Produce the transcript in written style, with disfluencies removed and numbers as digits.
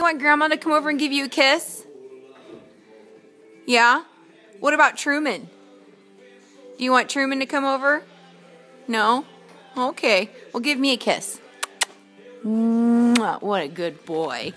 You want Grandma to come over and give you a kiss? Yeah? What about Truman? Do you want Truman to come over? No? Okay. Well, give me a kiss. What a good boy.